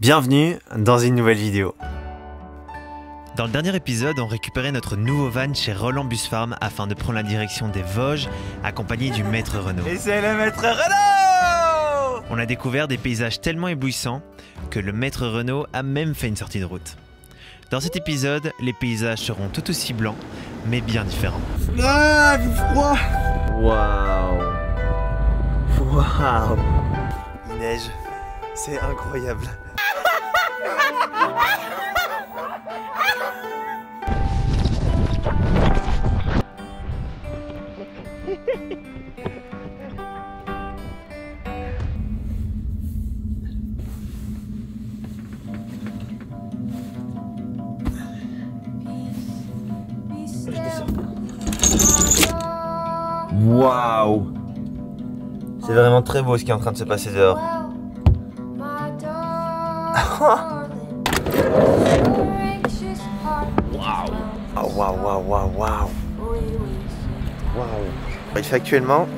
Bienvenue dans une nouvelle vidéo. Dans le dernier épisode, on récupérait notre nouveau van chez Roland Busfarm afin de prendre la direction des Vosges, accompagné du maître Renault. Et c'est le maître Renault! On a découvert des paysages tellement éblouissants que le maître Renault a même fait une sortie de route. Dans cet épisode, les paysages seront tout aussi blancs, mais bien différents. Ah, il fait froid! Waouh! Waouh! Il neige, c'est incroyable. Waouh! C'est vraiment très beau ce qui est en train de se passer dehors. Waouh! Waouh, waouh, waouh, waouh! Il fait actuellement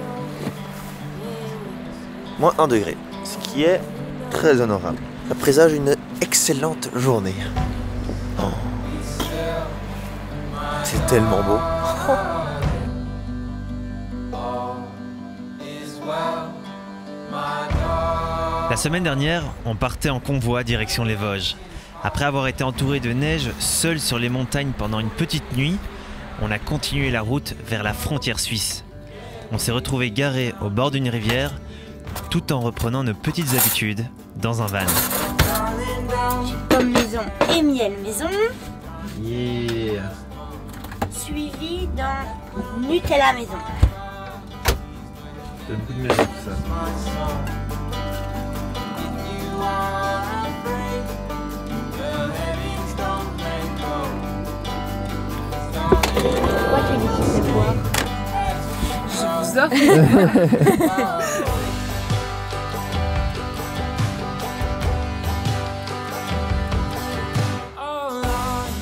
moins 1 degré, ce qui est très honorable. Ça présage une excellente journée. Oh. C'est tellement beau. Oh. La semaine dernière, on partait en convoi direction les Vosges. Après avoir été entouré de neige, seul sur les montagnes pendant une petite nuit, on a continué la route vers la frontière suisse. On s'est retrouvé garé au bord d'une rivière, tout en reprenant nos petites habitudes dans un van. Pomme maison et miel maison. Yeah. Suivi d'un Nutella maison. C'est beaucoup de maison tout ça.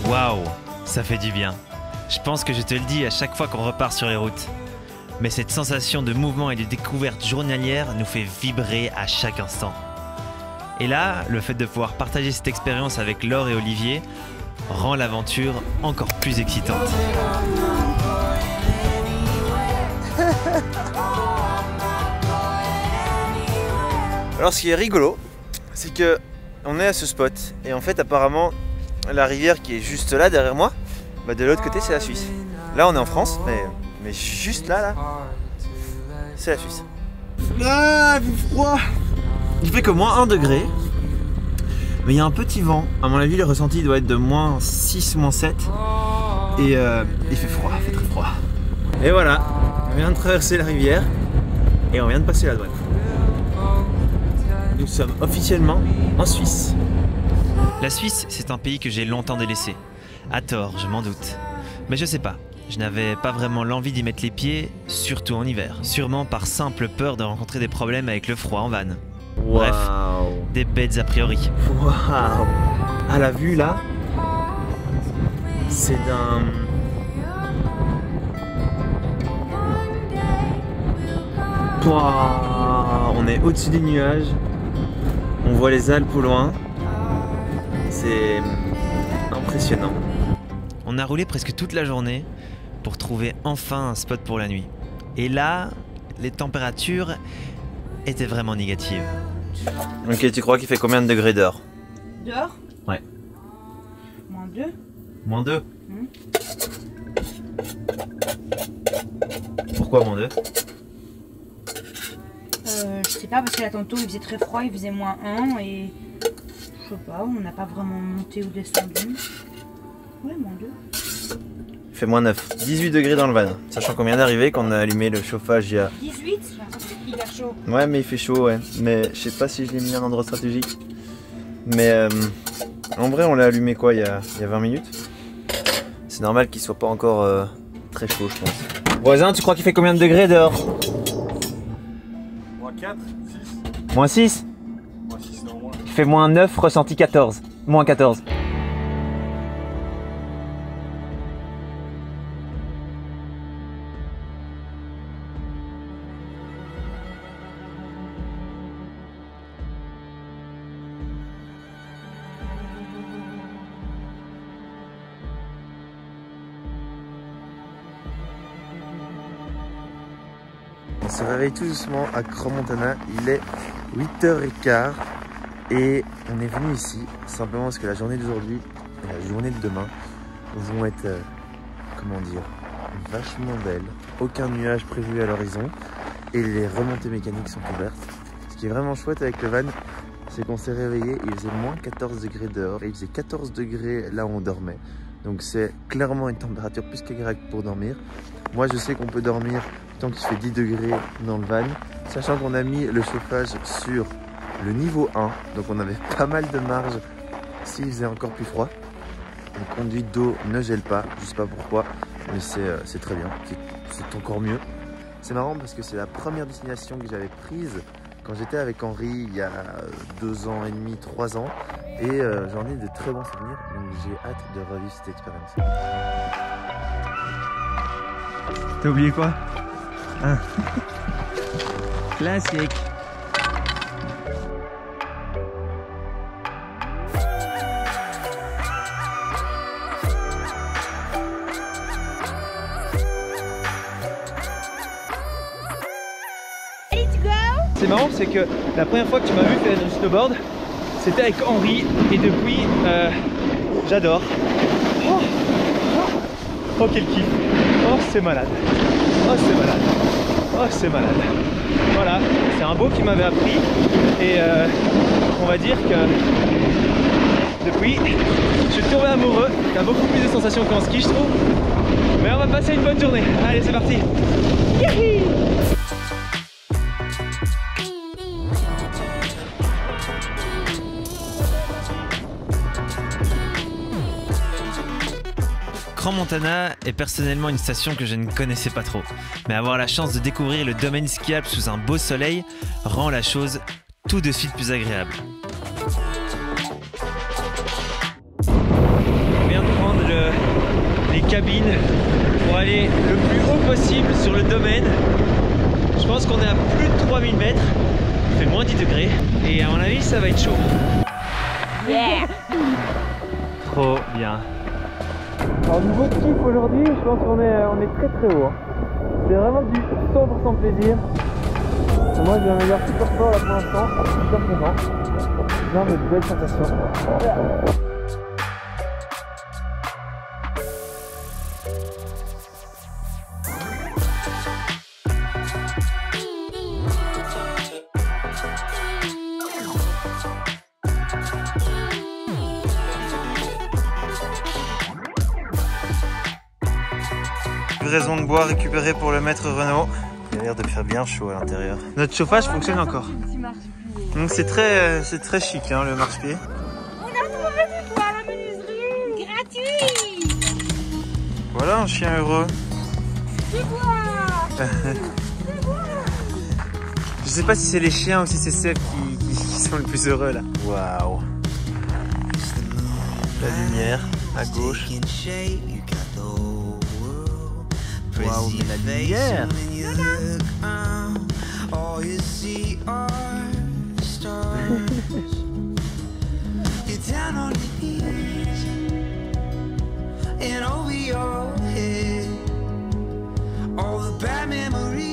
Waouh, ça fait du bien. Je pense que je te le dis à chaque fois qu'on repart sur les routes. Mais cette sensation de mouvement et de découverte journalière nous fait vibrer à chaque instant. Et là, le fait de pouvoir partager cette expérience avec Laure et Olivier rend l'aventure encore plus excitante. Alors ce qui est rigolo, c'est que on est à ce spot et en fait apparemment la rivière qui est juste là derrière moi, bah de l'autre côté c'est la Suisse. Là on est en France, mais juste là, c'est la Suisse. Ah, il fait froid! Il fait que moins 1 degré, mais il y a un petit vent. À mon avis le ressenti doit être de moins 6, moins 7 et il fait froid, il fait très froid. Et voilà, on vient de traverser la rivière et on vient de passer la douane. Nous sommes officiellement en Suisse. La Suisse, c'est un pays que j'ai longtemps délaissé. À tort, je m'en doute. Mais je sais pas, je n'avais pas vraiment l'envie d'y mettre les pieds, surtout en hiver. Sûrement par simple peur de rencontrer des problèmes avec le froid en van. Wow. Bref, des bêtes a priori. Waouh! À la vue là, c'est d'un... Wow. On est au-dessus des nuages. On voit les Alpes au loin, c'est impressionnant. On a roulé presque toute la journée pour trouver enfin un spot pour la nuit. Et là, les températures étaient vraiment négatives. Ok, tu crois qu'il fait combien de degrés dehors? Dehors? Ouais. Moins 2. Moins 2? Pourquoi moins 2? Je sais pas, parce que là tantôt il faisait très froid, il faisait moins 1 et je sais pas, on n'a pas vraiment monté ou descendu. Ouais, moins 2. Il fait moins 9. 18 degrés dans le van, sachant qu'on vient d'arriver, qu'on a allumé le chauffage il y a... 18? J'ai l'impression qu'il fait hyper chaud. Ouais, mais il fait chaud, ouais. Mais je sais pas si je l'ai mis à un endroit stratégique. Mais en vrai, on l'a allumé quoi, il y a 20 minutes. C'est normal qu'il soit pas encore très chaud, je pense. Voisin, tu crois qu'il fait combien de degrés dehors? 4, 6. Moins 6? Moins 6, non, moins. Il fait moins 9, ressenti 14. Moins 14. On se réveille tout doucement à Cromontana. Il est 8h15 et on est venu ici simplement parce que la journée d'aujourd'hui et la journée de demain vont être, comment dire, vachement belles. Aucun nuage prévu à l'horizon et les remontées mécaniques sont ouvertes. Ce qui est vraiment chouette avec le van, c'est qu'on s'est réveillé, il faisait moins 14 degrés dehors et il faisait 14 degrés là où on dormait. Donc c'est clairement une température plus qu'agréable pour dormir. Moi je sais qu'on peut dormir tant qu'il fait 10 degrés dans le van, sachant qu'on a mis le chauffage sur le niveau 1, donc on avait pas mal de marge s'il faisait encore plus froid. Le conduit d'eau ne gèle pas, je sais pas pourquoi, mais c'est très bien, c'est encore mieux. C'est marrant parce que c'est la première destination que j'avais prise quand j'étais avec Henri il y a 2 ans et demi, 3 ans, et j'en ai de très bons souvenirs, donc j'ai hâte de revivre cette expérience. T'as oublié quoi? Hein? Classique. C'est marrant, c'est que la première fois que tu m'as vu faire du snowboard, c'était avec Henri, et depuis, j'adore. Oh, oh, quel kiff! Oh, c'est malade! Oh, c'est malade! Oh, c'est malade! Voilà, c'est un beau qui m'avait appris, et on va dire que depuis, je suis tombé amoureux. T'as beaucoup plus de sensations qu'en ski, je trouve. Mais on va passer une bonne journée. Allez, c'est parti! Yihi! Montana est personnellement une station que je ne connaissais pas trop, mais avoir la chance de découvrir le domaine skiable sous un beau soleil rend la chose tout de suite plus agréable. On vient de prendre les cabines pour aller le plus haut possible sur le domaine. Je pense qu'on est à plus de 3000 mètres, il fait moins 10 degrés et à mon avis ça va être chaud. Yeah. Trop bien. Alors nouveau kiff aujourd'hui, je pense qu'on est très très haut. C'est vraiment du 100% plaisir. Moi j'ai un meilleur super fort là pour l'instant, je suis super content. Plein de belles sensations. Raison de bois récupérée pour le maître Renault. Il a l'air de faire bien chaud à l'intérieur. Notre chauffage fonctionne encore. Donc c'est très chic hein, le marche-pied. On a trouvé du bois à la menuiserie, gratuit. Voilà un chien heureux. Du bois. Je sais pas si c'est les chiens ou si c'est Seb qui sont le plus heureux là. Waouh. La lumière à gauche. Wow, mais la lumière!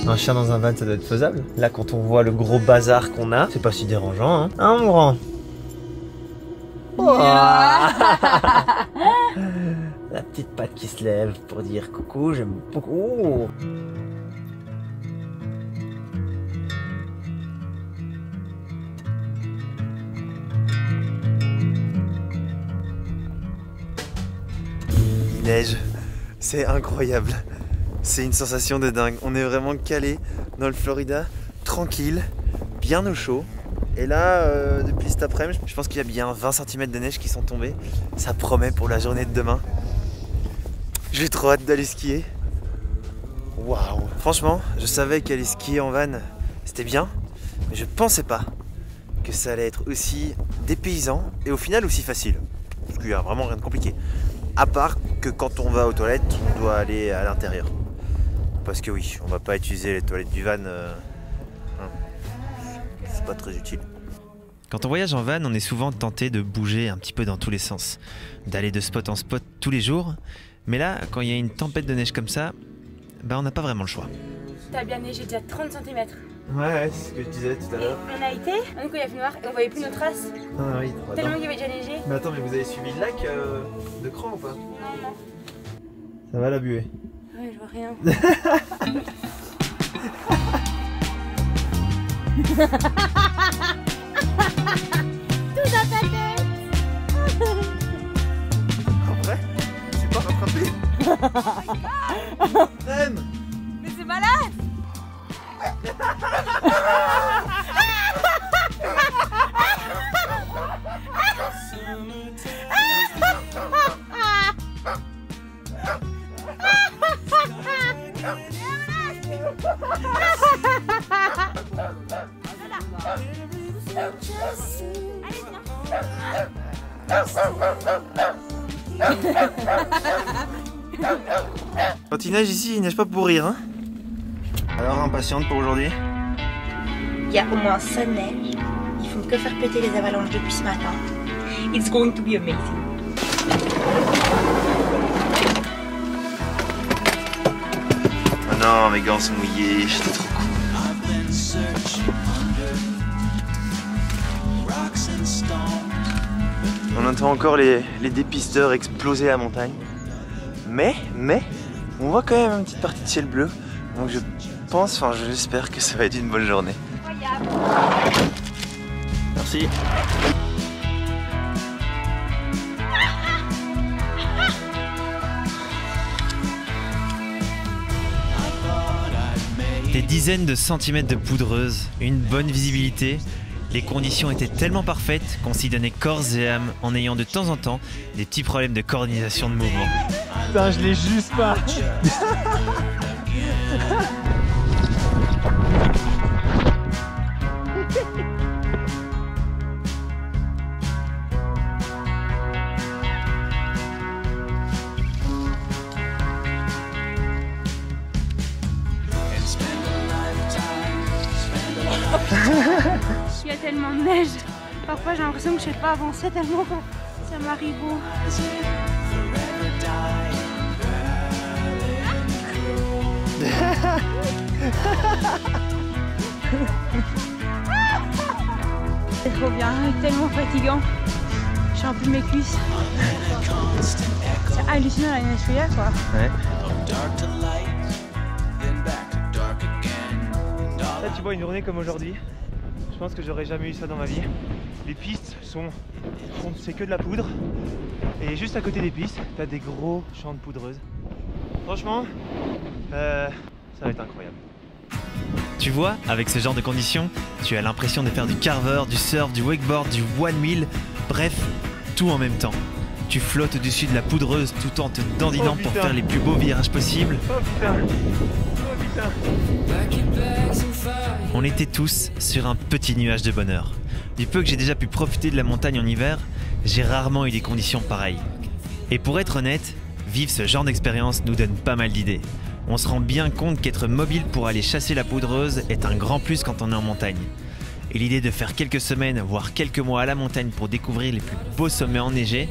Un chien dans un van, ça doit être faisable. Là, quand on voit le gros bazar qu'on a, c'est pas si dérangeant, hein? Hein, mon grand? Oh. La petite patte qui se lève pour dire coucou, j'aime beaucoup. Il neige, c'est incroyable. C'est une sensation de dingue. On est vraiment calé dans le Florida, tranquille, bien au chaud. Et là, depuis cet après-midi, je pense qu'il y a bien 20 cm de neige qui sont tombés. Ça promet pour la journée de demain. J'ai trop hâte d'aller skier. Waouh! Franchement, je savais qu'aller skier en van, c'était bien, mais je pensais pas que ça allait être aussi dépaysant et au final aussi facile. Parce qu'il n'y a vraiment rien de compliqué. À part que quand on va aux toilettes, on doit aller à l'intérieur. Parce que oui, on va pas utiliser les toilettes du van. C'est pas très utile. Quand on voyage en van, on est souvent tenté de bouger un petit peu dans tous les sens, d'aller de spot en spot tous les jours. Mais là, quand il y a une tempête de neige comme ça, bah on n'a pas vraiment le choix. Tout a bien neigé, déjà 30 cm. Ouais, c'est ce que je disais tout à l'heure. On a été, donc il a fait noir et on voyait plus nos traces. Ah oui, tellement qu'il avait déjà neigé. Mais attends, mais vous avez suivi le lac de Cran ou pas? Non, non. Ça va la buée? Ouais, je vois rien. Tout dans ta tête. Après, c'est pas rattrapé. Ren. Mais c'est malade. Quand il neige ici, il neige pas pour rire, hein. Alors, impatiente pour aujourd'hui? Il y a au moins 5 neiges. Ils font que faire péter les avalanches depuis ce matin. It's going to be amazing. Oh non, mes gants sont mouillés, j'étais trop cool. On entend encore les dépisteurs exploser la montagne. Mais, on voit quand même une petite partie de ciel bleu. Donc je pense, enfin j'espère que ça va être une bonne journée. Merci. Des dizaines de centimètres de poudreuse, une bonne visibilité. Les conditions étaient tellement parfaites qu'on s'y donnait corps et âme en ayant de temps en temps des petits problèmes de coordination de mouvement. Putain, je l'ai juste pas. Il y a tellement de neige, parfois j'ai l'impression que je ne sais pas avancer tellement ça m'arrive au... C'est trop bien, c'est tellement fatigant. J'ai un peu mes cuisses. C'est hallucinant la neige qu'il y a, quoi. Ouais. Là tu vois une journée comme aujourd'hui. Je pense que j'aurais jamais eu ça dans ma vie. Les pistes sont, c'est que de la poudre. Et juste à côté des pistes, t'as des gros champs de poudreuse. Franchement, ça va être incroyable. Tu vois, avec ce genre de conditions, tu as l'impression de faire du carver, du surf, du wakeboard, du one wheel, bref, tout en même temps. Tu flottes dessus de la poudreuse tout en te dandinant pour faire les plus beaux virages possibles. Oh putain. On était tous sur un petit nuage de bonheur. Du peu que j'ai déjà pu profiter de la montagne en hiver, j'ai rarement eu des conditions pareilles. Et pour être honnête, vivre ce genre d'expérience nous donne pas mal d'idées. On se rend bien compte qu'être mobile pour aller chasser la poudreuse est un grand plus quand on est en montagne. Et l'idée de faire quelques semaines, voire quelques mois à la montagne pour découvrir les plus beaux sommets enneigés,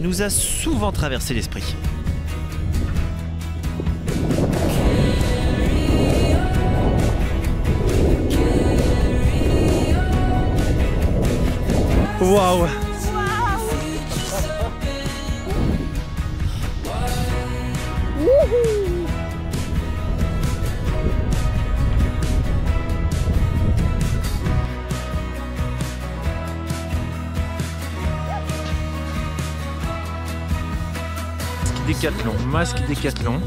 nous a souvent traversé l'esprit. Waouh! Décathlon, masque Décathlon,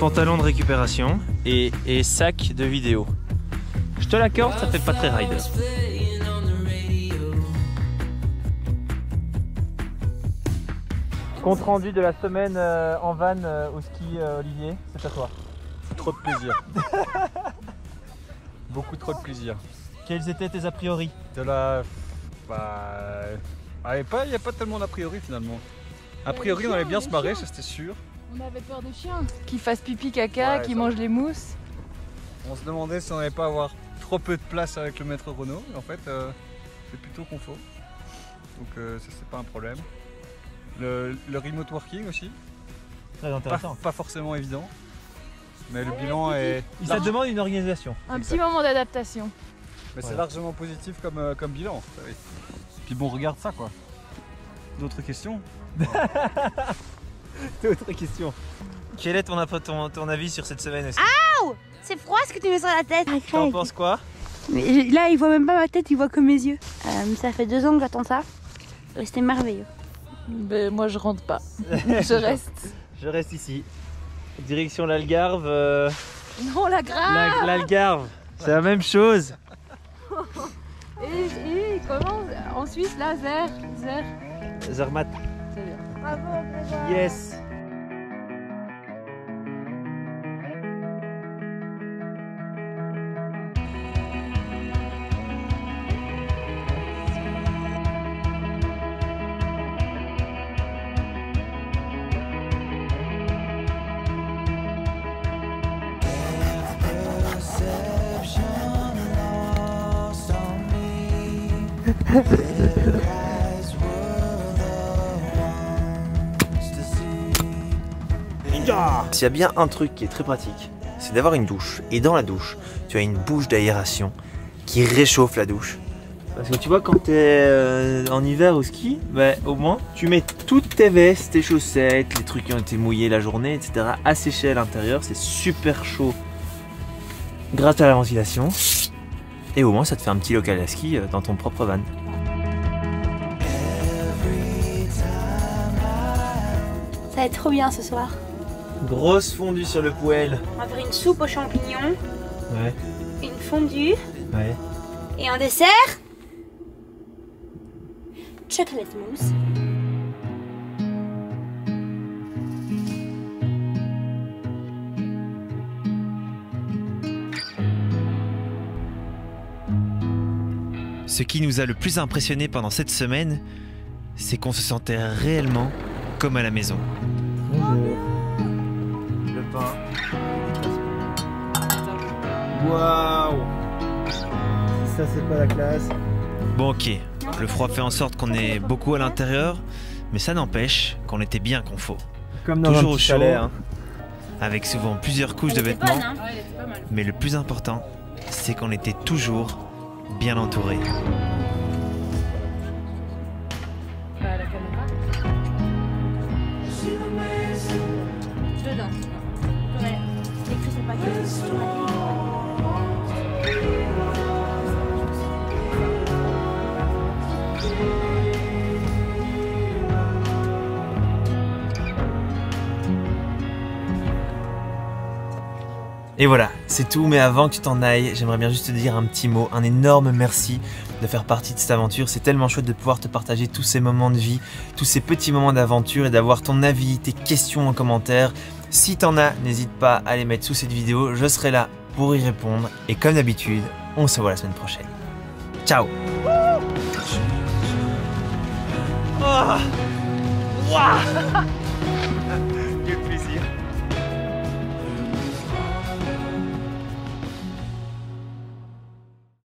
pantalon de récupération et sac de vidéo. Je te l'accorde, ça fait pas très rider. Compte rendu de la semaine en van au ski, Olivier, c'est à toi. Trop de plaisir. Beaucoup trop de plaisir. Quels étaient tes a priori? De la... Bah... Il n'y a pas tellement d'a priori finalement. A priori on allait bien se barrer, c'était sûr. On avait peur des chiens. Qu'ils fassent pipi caca, ouais, qu'ils mangent les mousses. On se demandait si on n'allait pas avoir trop peu de place avec le maître Renault. En fait, c'est plutôt confort. Donc ça c'est pas un problème. Le remote working aussi, très intéressant. Pas forcément évident. mais le bilan est... Ça demande une organisation. Un petit moment d'adaptation. Mais c'est largement positif comme bilan. Puis bon, regarde ça quoi. D'autres questions? D'autres questions. Quel est ton avis sur cette semaine aussi? Aouh! C'est froid ce que tu mets sur la tête. Tu en penses quoi? Là, il voit même pas ma tête, il voit que mes yeux. Ça fait 2 ans que j'attends ça. C'était merveilleux. Ben, moi, je rentre pas. Je reste. Je reste ici. Direction l'Algarve. Non, l'Algarve. L'Algarve. C'est la même chose. Et comment? En Suisse, là, Zermatt. C'est bien. Bravo, Zermatt. Yes. S'il y a bien un truc qui est très pratique, c'est d'avoir une douche. Et dans la douche, tu as une bouche d'aération qui réchauffe la douche. Parce que tu vois, quand tu es en hiver au ski, bah, au moins tu mets toutes tes vestes, tes chaussettes, les trucs qui ont été mouillés la journée, etc. à sécher à l'intérieur. C'est super chaud grâce à la ventilation. Et au moins, ça te fait un petit local à ski dans ton propre van. Ça va être trop bien ce soir. Grosse fondue sur le poêle. On va faire une soupe aux champignons. Ouais. Une fondue. Ouais. Et un dessert. Chocolate mousse. Ce qui nous a le plus impressionné pendant cette semaine, c'est qu'on se sentait réellement comme à la maison. Le pain. Waouh! Ça, c'est pas la classe. Bon, ok. Le froid fait en sorte qu'on est beaucoup à l'intérieur, mais ça n'empêche qu'on était bien confo. Comme dans toujours au chaud, hein. Avec souvent plusieurs couches de vêtements. Bonne, hein. Mais le plus important, c'est qu'on était toujours bien entouré. Et voilà, c'est tout, mais avant que tu t'en ailles, j'aimerais bien juste te dire un petit mot, un énorme merci de faire partie de cette aventure. C'est tellement chouette de pouvoir te partager tous ces moments de vie, tous ces petits moments d'aventure et d'avoir ton avis, tes questions en commentaire. Si t'en as, n'hésite pas à les mettre sous cette vidéo, je serai là pour y répondre. Et comme d'habitude, on se voit la semaine prochaine. Ciao. Oh wow.